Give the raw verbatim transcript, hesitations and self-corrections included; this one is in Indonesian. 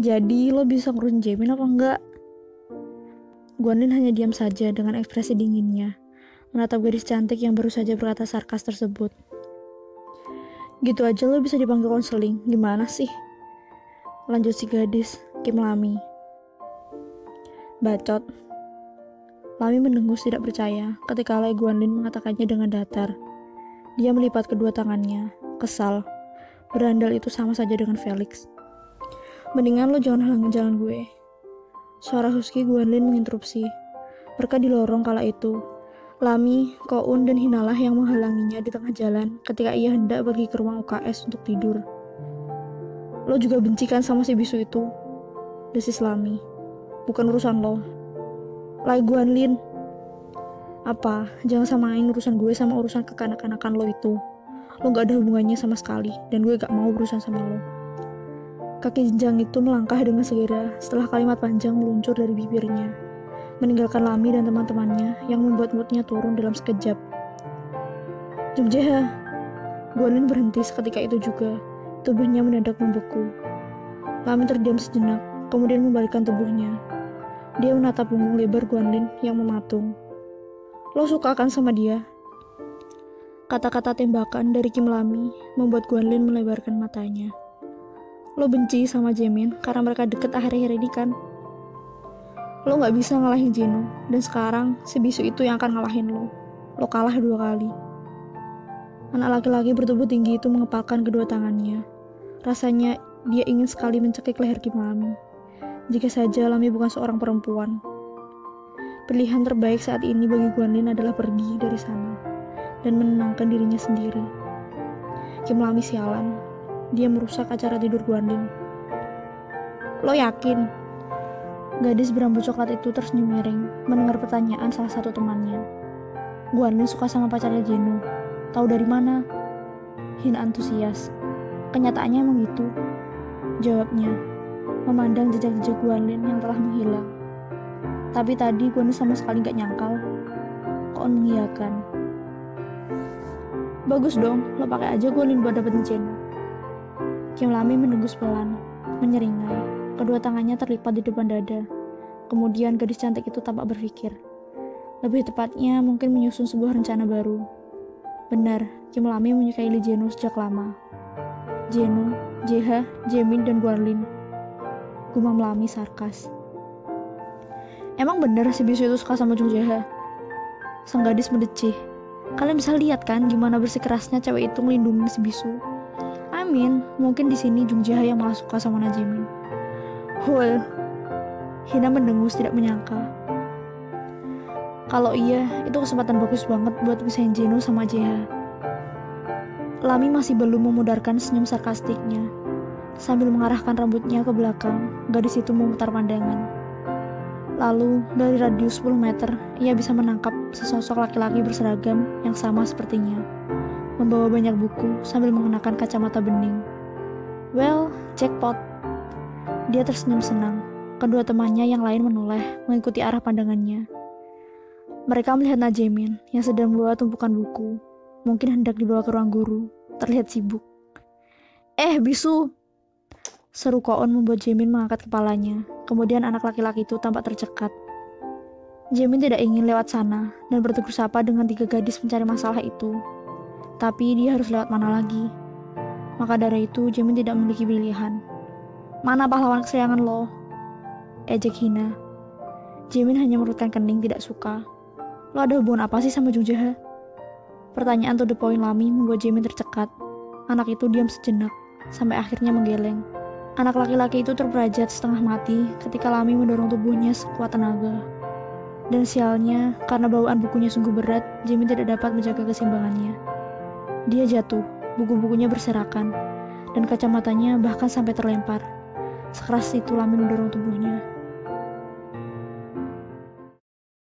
Jadi lo bisa ngerun Jaemin apa enggak? Guanlin hanya diam saja dengan ekspresi dinginnya, menatap gadis cantik yang baru saja berkata sarkas tersebut. Gitu aja lo bisa dipanggil konseling, gimana sih? Lanjut si gadis, Kim Lami. Bacot. Lami mendengus tidak percaya ketika Lai Guanlin mengatakannya dengan datar. Dia melipat kedua tangannya, kesal. Berandal itu sama saja dengan Felix. Mendingan lo jangan halangin jalan gue. Suara husky Guanlin menginterupsi. Mereka di lorong kala itu. Lami, Koeun, dan Hinalah yang menghalanginya di tengah jalan ketika ia hendak pergi ke ruang U K S untuk tidur. Lo juga bencikan sama si bisu itu, desis Lami. Bukan urusan lo. Lai Guanlin. Apa? Jangan samain urusan gue sama urusan kekanak-kanakan lo itu. Lo gak ada hubungannya sama sekali, dan gue gak mau berurusan sama lo. Kaki jenjang itu melangkah dengan segera setelah kalimat panjang meluncur dari bibirnya, meninggalkan Lami dan teman-temannya yang membuat moodnya turun dalam sekejap. Jung Jaeha. Guanlin berhenti seketika itu juga. Tubuhnya mendadak membeku. Lami terdiam sejenak, kemudian membalikkan tubuhnya. Dia menatap punggung lebar Guanlin yang mematung. Lo suka kan sama dia? Kata-kata tembakan dari Kim Lami membuat Guanlin melebarkan matanya. Lo benci sama Jaemin karena mereka deket akhir-akhir ini kan? Lo gak bisa ngalahin Jeno, dan sekarang si bisu itu yang akan ngalahin lo. Lo kalah dua kali. Anak laki-laki bertubuh tinggi itu mengepalkan kedua tangannya. Rasanya dia ingin sekali mencekik leher Kim Lami. Jika saja Lami bukan seorang perempuan. Pilihan terbaik saat ini bagi Guanlin adalah pergi dari sana dan menenangkan dirinya sendiri. Kim Lami sialan. Dia merusak acara tidur Guanlin. Lo yakin? Gadis berambut coklat itu tersenyum miring, mendengar pertanyaan salah satu temannya. Guanlin suka sama pacarnya Jeno. Tahu dari mana? Hina antusias. Kenyataannya emang gitu, jawabnya, memandang jejak-jejak Guanlin yang telah menghilang. Tapi tadi Guanlin sama sekali gak nyangkal. Koeun mengiyakan. Bagus dong, lo pakai aja Guanlin buat dapetin Jeno. Kim Lami mendengus pelan, menyeringai. Kedua tangannya terlipat di depan dada. Kemudian gadis cantik itu tampak berpikir. Lebih tepatnya mungkin menyusun sebuah rencana baru. Benar, Kim Lami menyukai Jeno sejak lama. Jeno, Jaeha, Jaemin, dan Guanlin. Gumam Lami sarkas. Emang benar si bisu itu suka sama Jung Jaeha? Sang gadis mendecih. Kalian bisa lihat kan gimana bersikeras cewek itu melindungi si bisu. Amin, mungkin di sini Jung Jaeha yang malah suka sama Na Jaemin. Hul. Hina mendengus tidak menyangka. Kalau iya, itu kesempatan bagus banget buat misahin Jeno sama Jaeha. Lami masih belum memudarkan senyum sarkastiknya. Sambil mengarahkan rambutnya ke belakang, gadis itu memutar pandangan. Lalu, dari radius sepuluh meter, ia bisa menangkap sesosok laki-laki berseragam yang sama sepertinya. Membawa banyak buku sambil mengenakan kacamata bening. Well, jackpot. Dia tersenyum senang. Kedua temannya yang lain menoleh mengikuti arah pandangannya. Mereka melihat Na Jaemin yang sedang membawa tumpukan buku. Mungkin hendak dibawa ke ruang guru. Terlihat sibuk. Eh, bisu! Seru Koeun membuat Jaemin mengangkat kepalanya. Kemudian anak laki-laki itu tampak tercekat. Jaemin tidak ingin lewat sana dan bertegur sapa dengan tiga gadis pencari masalah itu. Tapi dia harus lewat mana lagi? Maka dari itu Jaemin tidak memiliki pilihan. Mana pahlawan kesayangan lo? Ejek Hina. Jaemin hanya merutkan kening tidak suka. Lo ada hubungan apa sih sama Jung Jaeha? Pertanyaan to the point Lami membuat Jaemin tercekat. Anak itu diam sejenak sampai akhirnya menggeleng. Anak laki-laki itu terperajat setengah mati ketika Lami mendorong tubuhnya sekuat tenaga. Dan sialnya, karena bawaan bukunya sungguh berat, Jaemin tidak dapat menjaga keseimbangannya. Dia jatuh, buku-bukunya berserakan, dan kacamatanya bahkan sampai terlempar. Sekeras itu Lami mendorong tubuhnya.